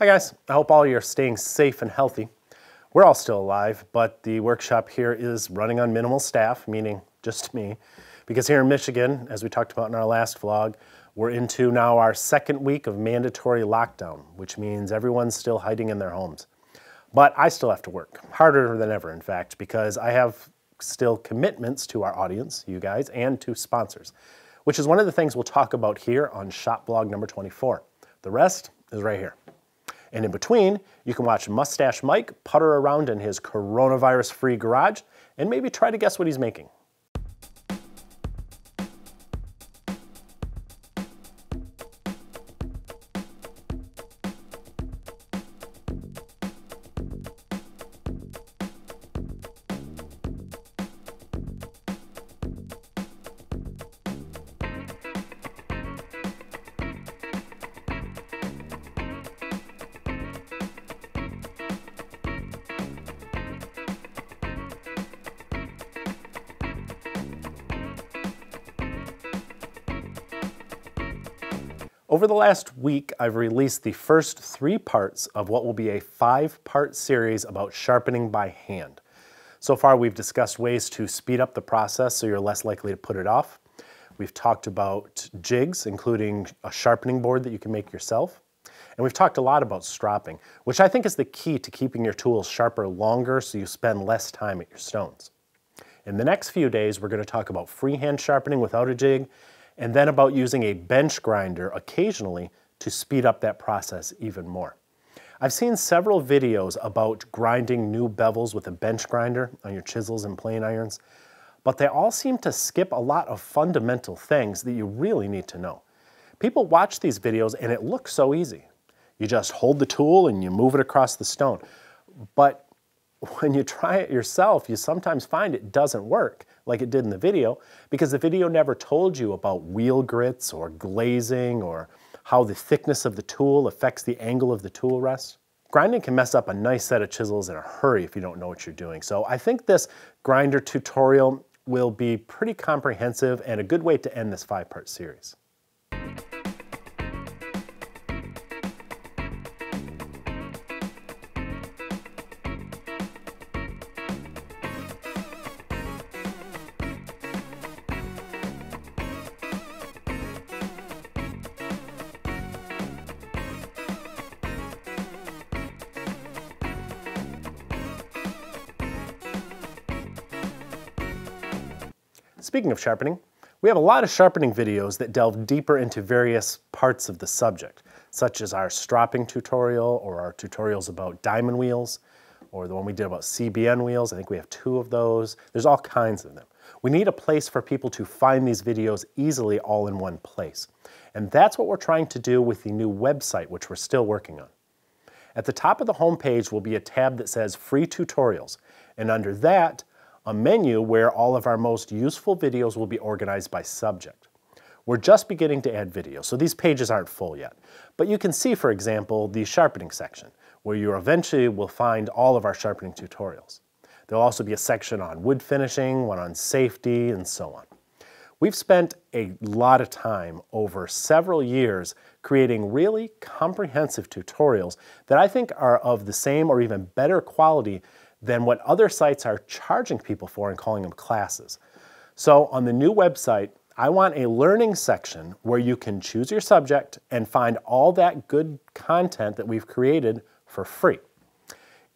Hi guys, I hope all you're staying safe and healthy. We're all still alive, but the workshop here is running on minimal staff, meaning just me, because here in Michigan, as we talked about in our last vlog, we're into now our second week of mandatory lockdown, which means everyone's still hiding in their homes. But I still have to work, harder than ever in fact, because I have still commitments to our audience, you guys, and to sponsors, which is one of the things we'll talk about here on shop vlog number 24. The rest is right here. And in between, you can watch Mustache Mike putter around in his coronavirus-free garage and maybe try to guess what he's making. Over the last week, I've released the first 3 parts of what will be a 5-part series about sharpening by hand. So far, we've discussed ways to speed up the process so you're less likely to put it off. We've talked about jigs, including a sharpening board that you can make yourself. And we've talked a lot about stropping, which I think is the key to keeping your tools sharper longer so you spend less time at your stones. In the next few days, we're going to talk about freehand sharpening without a jig, and then about using a bench grinder occasionally to speed up that process even more. I've seen several videos about grinding new bevels with a bench grinder on your chisels and plane irons, but they all seem to skip a lot of fundamental things that you really need to know. People watch these videos and it looks so easy. You just hold the tool and you move it across the stone. But when you try it yourself, you sometimes find it doesn't work like it did in the video, because the video never told you about wheel grits or glazing or how the thickness of the tool affects the angle of the tool rest. Grinding can mess up a nice set of chisels in a hurry if you don't know what you're doing. So I think this grinder tutorial will be pretty comprehensive and a good way to end this 5-part series. Speaking of sharpening, we have a lot of sharpening videos that delve deeper into various parts of the subject, such as our stropping tutorial or our tutorials about diamond wheels, or the one we did about CBN wheels. I think we have 2 of those. There's all kinds of them. We need a place for people to find these videos easily all in one place. And that's what we're trying to do with the new website, which we're still working on. At the top of the homepage will be a tab that says Free Tutorials, and under that, a menu where all of our most useful videos will be organized by subject. We're just beginning to add videos, so these pages aren't full yet. But you can see, for example, the sharpening section, where you eventually will find all of our sharpening tutorials. There'll also be a section on wood finishing, one on safety, and so on. We've spent a lot of time over several years creating really comprehensive tutorials that I think are of the same or even better quality than what other sites are charging people for and calling them classes. So on the new website, I want a learning section where you can choose your subject and find all that good content that we've created for free.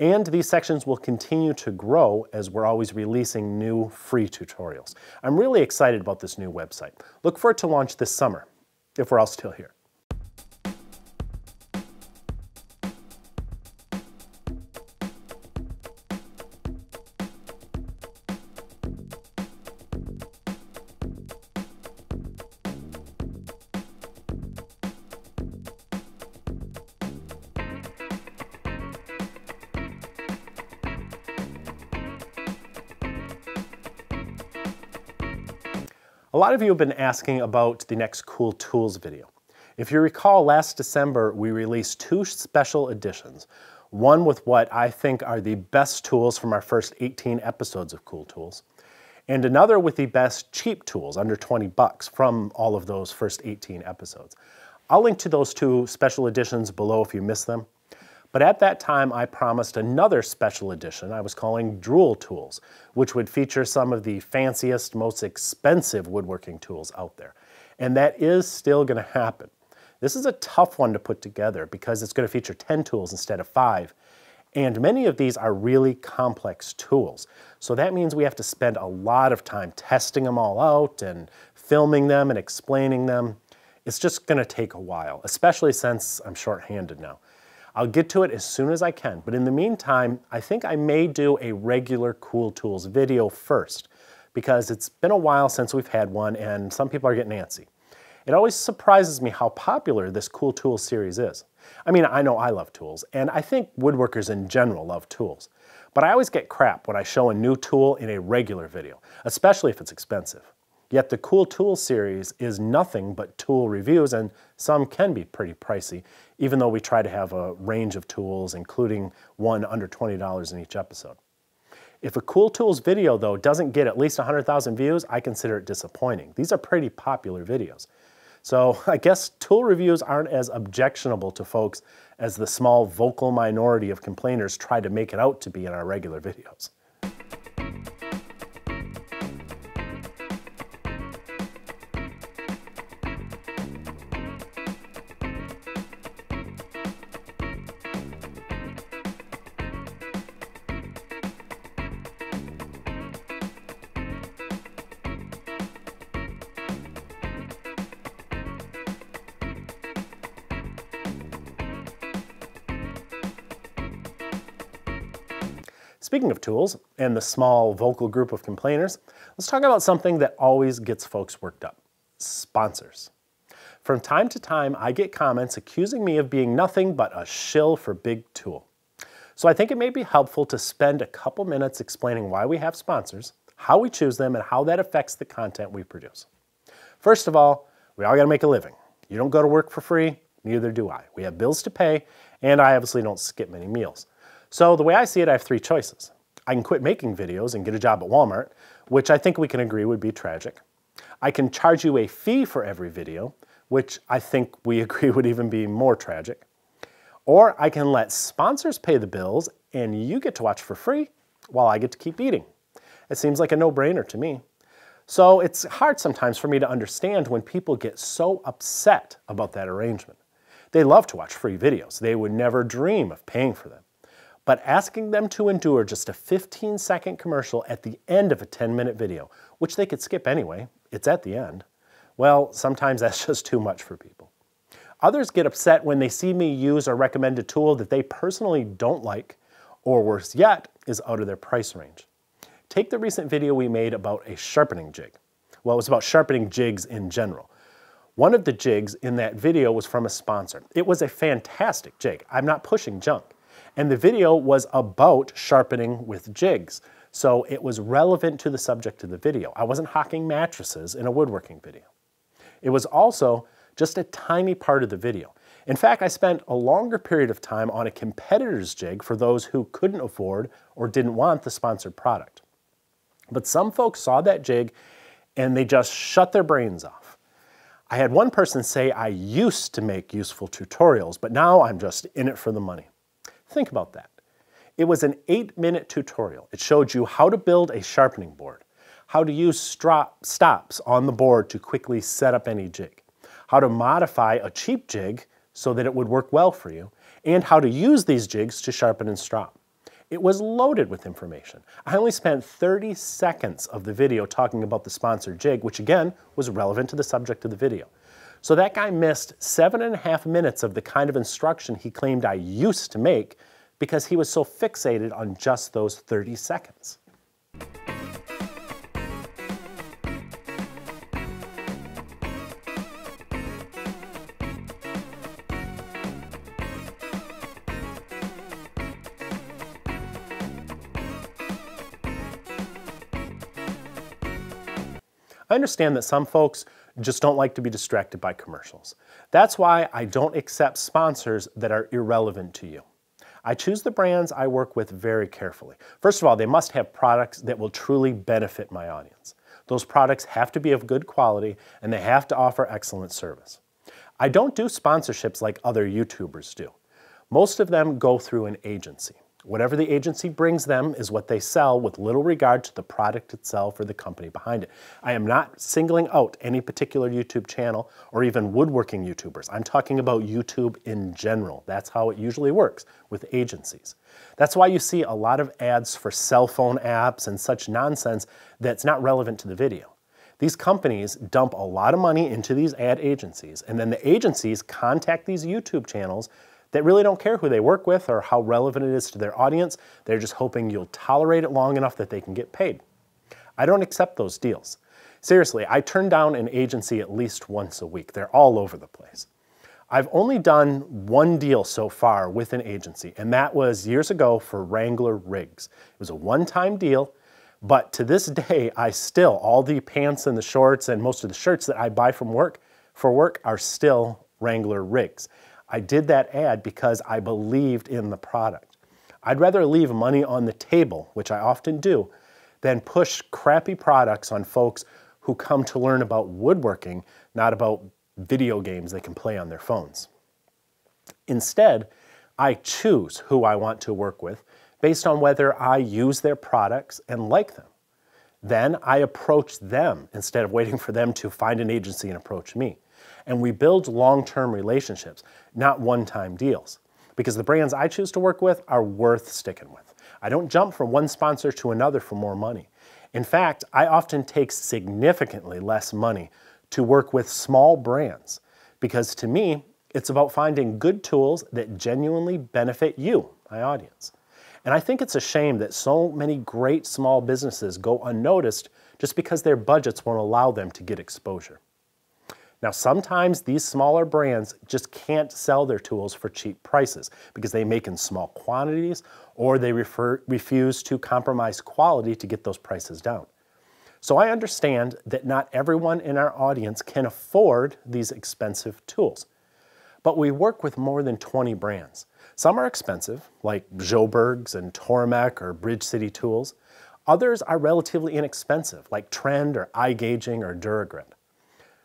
And these sections will continue to grow as we're always releasing new free tutorials. I'm really excited about this new website. Look for it to launch this summer, if we're all still here. A lot of you have been asking about the next Cool Tools video. If you recall, last December we released 2 special editions, one with what I think are the best tools from our first 18 episodes of Cool Tools, and another with the best cheap tools, under 20 bucks, from all of those first 18 episodes. I'll link to those 2 special editions below if you missed them. But at that time, I promised another special edition I was calling Drool Tools, which would feature some of the fanciest, most expensive woodworking tools out there. And that is still gonna happen. This is a tough one to put together because it's gonna feature 10 tools instead of 5. And many of these are really complex tools. So that means we have to spend a lot of time testing them all out and filming them and explaining them. It's just gonna take a while, especially since I'm short-handed now. I'll get to it as soon as I can, but in the meantime, I think I may do a regular Cool Tools video first, because it's been a while since we've had one and some people are getting antsy. It always surprises me how popular this Cool Tools series is. I mean, I know I love tools, and I think woodworkers in general love tools, but I always get crap when I show a new tool in a regular video, especially if it's expensive. Yet the Cool Tools series is nothing but tool reviews, and some can be pretty pricey, even though we try to have a range of tools, including one under $20 in each episode. If a Cool Tools video, though, doesn't get at least 100,000 views, I consider it disappointing. These are pretty popular videos. So I guess tool reviews aren't as objectionable to folks as the small vocal minority of complainers try to make it out to be in our regular videos. Speaking of tools and the small vocal group of complainers, let's talk about something that always gets folks worked up: sponsors. From time to time, I get comments accusing me of being nothing but a shill for big tool. So I think it may be helpful to spend a couple minutes explaining why we have sponsors, how we choose them, and how that affects the content we produce. First of all, we all gotta make a living. You don't go to work for free, neither do I. We have bills to pay, and I obviously don't skip many meals. So the way I see it, I have three choices. I can quit making videos and get a job at Walmart, which I think we can agree would be tragic. I can charge you a fee for every video, which I think we agree would even be more tragic. Or I can let sponsors pay the bills and you get to watch for free while I get to keep eating. It seems like a no-brainer to me. So it's hard sometimes for me to understand when people get so upset about that arrangement. They love to watch free videos. They would never dream of paying for them. But asking them to endure just a 15-second commercial at the end of a 10-minute video, which they could skip anyway, it's at the end, well, sometimes that's just too much for people. Others get upset when they see me use or recommend a tool that they personally don't like, or worse yet, is out of their price range. Take the recent video we made about a sharpening jig. Well, it was about sharpening jigs in general. One of the jigs in that video was from a sponsor. It was a fantastic jig. I'm not pushing junk. And the video was about sharpening with jigs, so it was relevant to the subject of the video. I wasn't hawking mattresses in a woodworking video. It was also just a tiny part of the video. In fact, I spent a longer period of time on a competitor's jig for those who couldn't afford or didn't want the sponsored product. But some folks saw that jig and they just shut their brains off. I had one person say, "I used to make useful tutorials, but now I'm just in it for the money." Think about that. It was an 8-minute tutorial. It showed you how to build a sharpening board, how to use stops on the board to quickly set up any jig, how to modify a cheap jig so that it would work well for you, and how to use these jigs to sharpen and strop. It was loaded with information. I only spent 30 seconds of the video talking about the sponsored jig, which again was relevant to the subject of the video. So that guy missed 7.5 minutes of the kind of instruction he claimed I used to make because he was so fixated on just those 30 seconds. I understand that some folks just don't like to be distracted by commercials. That's why I don't accept sponsors that are irrelevant to you. I choose the brands I work with very carefully. First of all, they must have products that will truly benefit my audience. Those products have to be of good quality and they have to offer excellent service. I don't do sponsorships like other YouTubers do, Most of them go through an agency. Whatever the agency brings them is what they sell, with little regard to the product itself or the company behind it. I am not singling out any particular YouTube channel or even woodworking YouTubers. I'm talking about YouTube in general. That's how it usually works with agencies. That's why you see a lot of ads for cell phone apps and such nonsense that's not relevant to the video. These companies dump a lot of money into these ad agencies, and then the agencies contact these YouTube channels that really don't care who they work with or how relevant it is to their audience. They're just hoping you'll tolerate it long enough that they can get paid. I don't accept those deals. Seriously, I turn down an agency at least once a week. They're all over the place. I've only done one deal so far with an agency, and that was years ago for Wrangler Rigs. It was a one-time deal, but to this day, I still, all the pants and the shorts and most of the shirts that I buy from work, for work, are still Wrangler Rigs. I did that ad because I believed in the product. I'd rather leave money on the table, which I often do, than push crappy products on folks who come to learn about woodworking, not about video games they can play on their phones. Instead, I choose who I want to work with based on whether I use their products and like them. Then I approach them instead of waiting for them to find an agency and approach me. And we build long-term relationships, not one-time deals, because the brands I choose to work with are worth sticking with. I don't jump from one sponsor to another for more money. In fact, I often take significantly less money to work with small brands, because to me, it's about finding good tools that genuinely benefit you, my audience. And I think it's a shame that so many great small businesses go unnoticed just because their budgets won't allow them to get exposure. Now, sometimes these smaller brands just can't sell their tools for cheap prices because they make in small quantities, or they refuse to compromise quality to get those prices down. So I understand that not everyone in our audience can afford these expensive tools, but we work with more than 20 brands. Some are expensive, like Joberg's and Tormek or Bridge City Tools. Others are relatively inexpensive, like Trend or Eye Gauging or DuraGrid.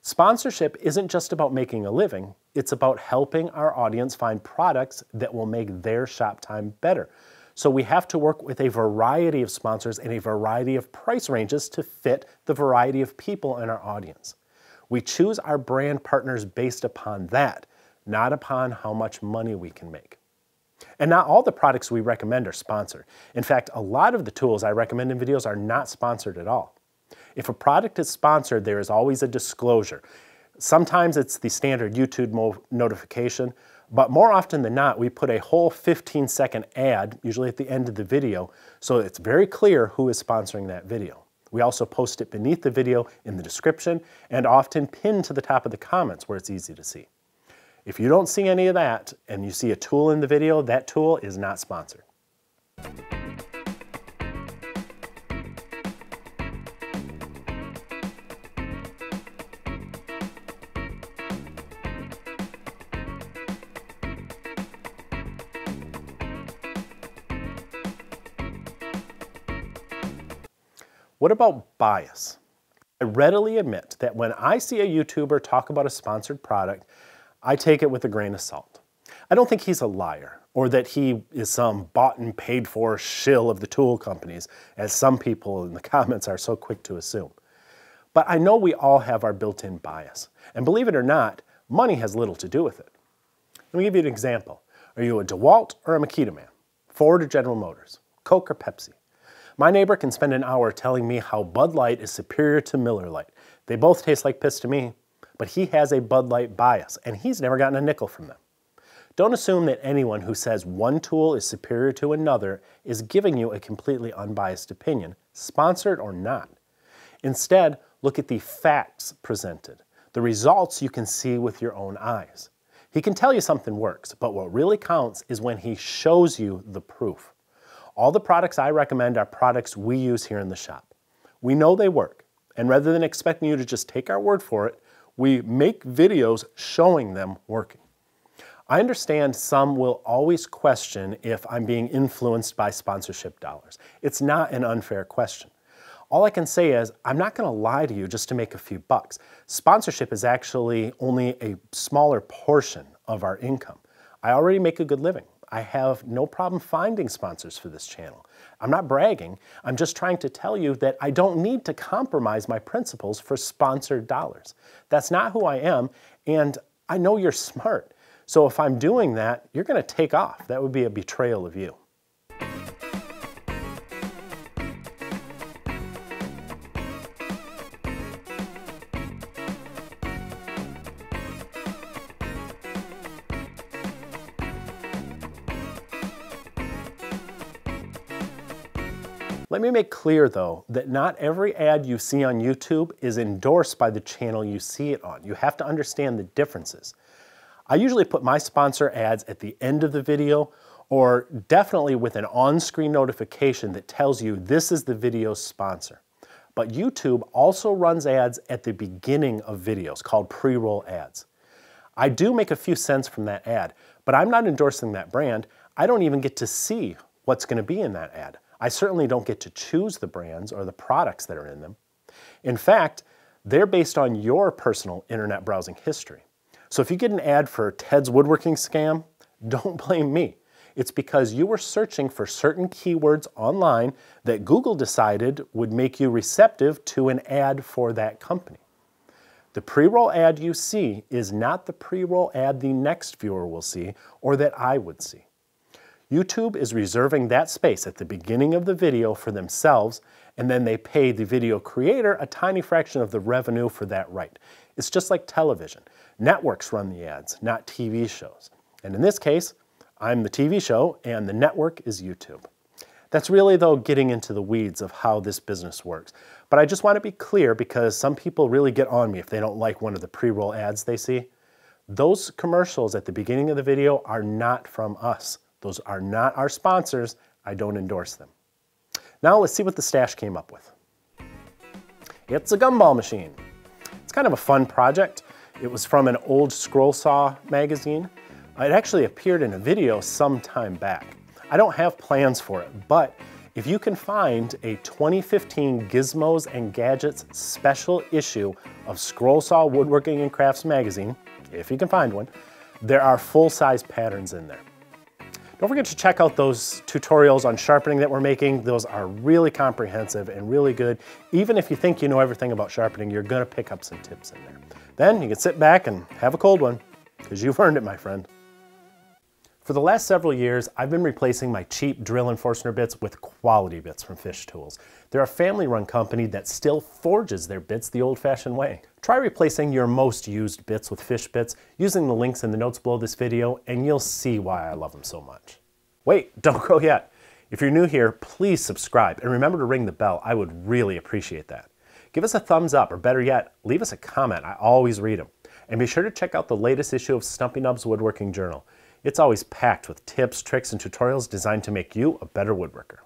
Sponsorship isn't just about making a living, it's about helping our audience find products that will make their shop time better. So we have to work with a variety of sponsors and a variety of price ranges to fit the variety of people in our audience. We choose our brand partners based upon that, not upon how much money we can make. And not all the products we recommend are sponsored. In fact, a lot of the tools I recommend in videos are not sponsored at all. If a product is sponsored, there is always a disclosure. Sometimes it's the standard YouTube notification, but more often than not, we put a whole 15-second ad, usually at the end of the video, so it's very clear who is sponsoring that video. We also post it beneath the video in the description and often pinned to the top of the comments where it's easy to see. If you don't see any of that and you see a tool in the video, that tool is not sponsored. What about bias? I readily admit that when I see a YouTuber talk about a sponsored product, I take it with a grain of salt. I don't think he's a liar, or that he is some bought and paid for shill of the tool companies, as some people in the comments are so quick to assume. But I know we all have our built-in bias, and believe it or not, money has little to do with it. Let me give you an example. Are you a DeWalt or a Makita man? Ford or General Motors? Coke or Pepsi? My neighbor can spend an hour telling me how Bud Light is superior to Miller Lite. They both taste like piss to me, but he has a Bud Light bias, and he's never gotten a nickel from them. Don't assume that anyone who says one tool is superior to another is giving you a completely unbiased opinion, sponsored or not. Instead, look at the facts presented, the results you can see with your own eyes. He can tell you something works, but what really counts is when he shows you the proof. All the products I recommend are products we use here in the shop. We know they work, and rather than expecting you to just take our word for it, we make videos showing them working. I understand some will always question if I'm being influenced by sponsorship dollars. It's not an unfair question. All I can say is, I'm not gonna lie to you just to make a few bucks. Sponsorship is actually only a smaller portion of our income. I already make a good living. I have no problem finding sponsors for this channel. I'm not bragging, I'm just trying to tell you that I don't need to compromise my principles for sponsored dollars. That's not who I am, and I know you're smart. So if I'm doing that, you're gonna take off. That would be a betrayal of you. Let me make clear though, that not every ad you see on YouTube is endorsed by the channel you see it on. You have to understand the differences. I usually put my sponsor ads at the end of the video, or definitely with an on-screen notification that tells you this is the video's sponsor. But YouTube also runs ads at the beginning of videos called pre-roll ads. I do make a few cents from that ad, but I'm not endorsing that brand. I don't even get to see what's going to be in that ad. I certainly don't get to choose the brands or the products that are in them. In fact, they're based on your personal internet browsing history. So if you get an ad for Ted's woodworking scam, don't blame me. It's because you were searching for certain keywords online that Google decided would make you receptive to an ad for that company. The pre-roll ad you see is not the pre-roll ad the next viewer will see or that I would see. YouTube is reserving that space at the beginning of the video for themselves, and then they pay the video creator a tiny fraction of the revenue for that right. It's just like television. Networks run the ads, not TV shows. And in this case, I'm the TV show and the network is YouTube. That's really though getting into the weeds of how this business works. But I just want to be clear because some people really get on me if they don't like one of the pre-roll ads they see. Those commercials at the beginning of the video are not from us. Those are not our sponsors. I don't endorse them. Now let's see what the stash came up with. It's a gumball machine. It's kind of a fun project. It was from an old Scroll Saw magazine. It actually appeared in a video some time back. I don't have plans for it, but if you can find a 2015 Gizmos and Gadgets special issue of Scroll Saw Woodworking and Crafts magazine, if you can find one, there are full-size patterns in there. Don't forget to check out those tutorials on sharpening that we're making. Those are really comprehensive and really good. Even if you think you know everything about sharpening, you're gonna pick up some tips in there. Then you can sit back and have a cold one, because you've earned it, my friend. For the last several years, I've been replacing my cheap drill and Forstner bits with quality bits from Fisch Tools. They're a family-run company that still forges their bits the old-fashioned way. Try replacing your most used bits with Fisch bits using the links in the notes below this video, and you'll see why I love them so much. Wait, don't go yet. If you're new here, please subscribe and remember to ring the bell. I would really appreciate that. Give us a thumbs up, or better yet, leave us a comment. I always read them. And be sure to check out the latest issue of Stumpy Nub's Woodworking Journal. It's always packed with tips, tricks, and tutorials designed to make you a better woodworker.